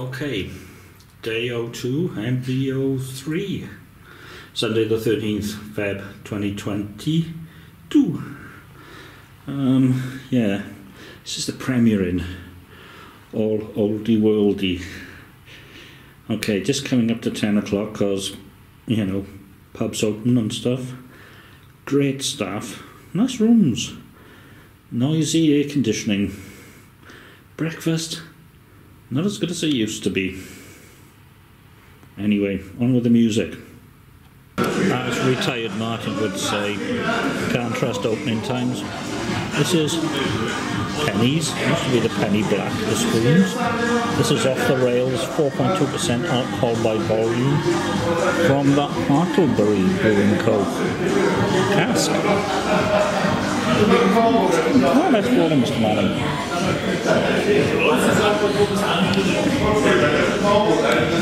Okay, day 02 and B03, Sunday the 13th Feb 2022. Yeah, this is the Premier Inn, all oldie worldy. Okay, just coming up to 10 o'clock because, you know, pubs open and stuff. Great staff, nice rooms, noisy air conditioning, breakfast. Not as good as it used to be. Anyway, on with the music. As retired Martin would say, can't trust opening times. This is pennies, used to be the penny black, the Spoons. This is off the rails, 4.2% alcohol by volume, from the Hartlebury Brewing Co. cask. Well, let's go to Mr. Manning.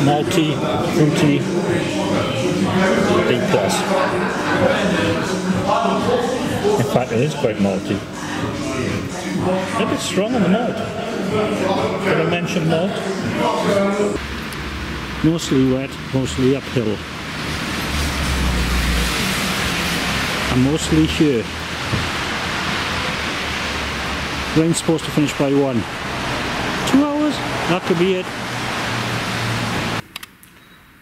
Malty, fruity, B+. In fact, it is quite malty. A bit strong on the malt. Did I mention malt? Mostly wet, mostly uphill. And mostly here. Rain's supposed to finish by 1. 2 hours? That could be it.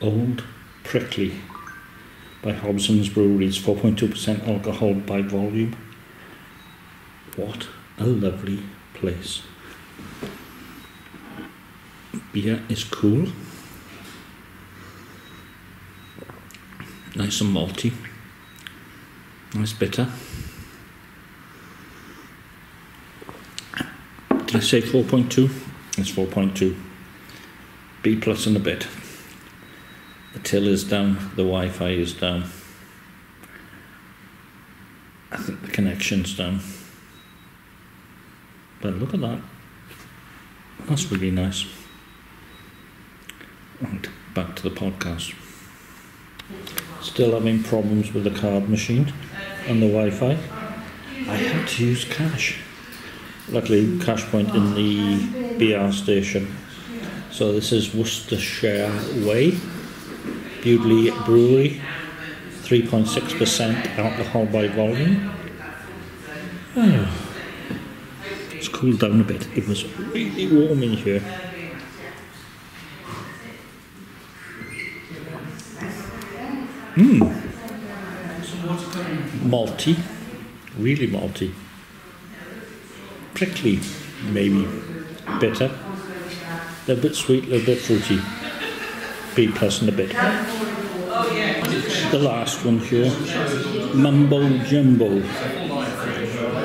Old Prickly by Hobson's Breweries, 4.2% alcohol by volume. What a lovely place. Beer is cool. Nice and malty. Nice bitter. I say 4.2, it's 4.2, B+ and a bit. The till is down, the Wi-Fi is down, I think the connection's down, but look at that, that's really nice. Right, back to the podcast. Still having problems with the card machine and the Wi-Fi. I had to use cash. Luckily, cash point in the BR station. So this is Worcestershire Way, Bewdley Brewery, 3.6% alcohol by volume. Oh, it's cooled down a bit. It was really warm in here. Malty, really malty. Prickly, maybe bitter, a little bit sweet, a little bit fruity, B+ and a bit. The last one here, Mumbo Jumbo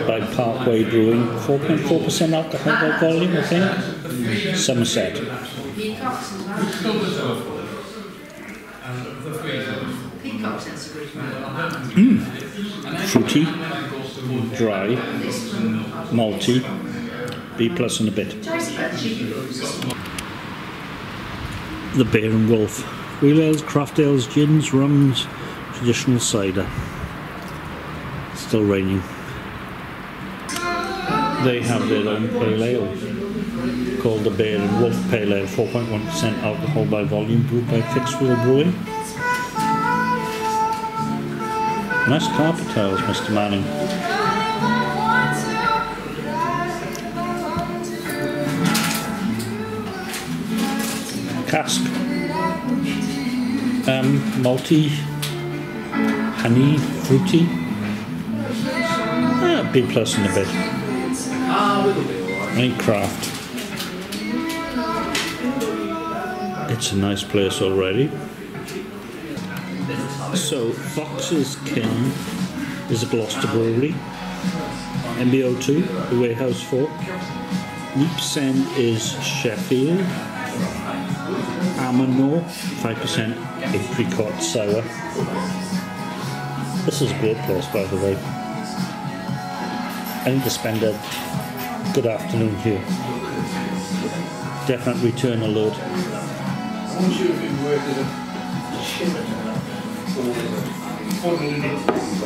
by Parkway Brewing, 4.4% alcohol by volume, I think, Somerset. Fruity, dry, malty, B+ and a bit. The Bear and Wolf, wheel ales, craft ales, gins, rums, traditional cider. It's still raining. They have their own pale ale called the Bear and Wolf Pale Ale, 4.1% alcohol by volume, brewed by Fixed-Wheel Brewing. Nice carpet tiles, Mr. Manning. Cask, malty, honey, fruity, B+ and a bit. Any craft. It's a nice place already. So, Fox's King is a Gloucester Brewery, MBO2, the Warehouse 4, Neepsend is Sheffield, Amano, 5% apricot sour. This is a great place, by the way. I need to spend a good afternoon here. Definite return alert.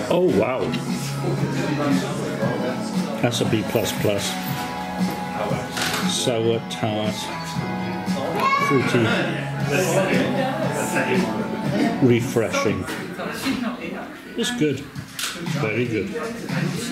Oh wow, that's a B++. Sour, tart, fruity, refreshing. It's good, very good.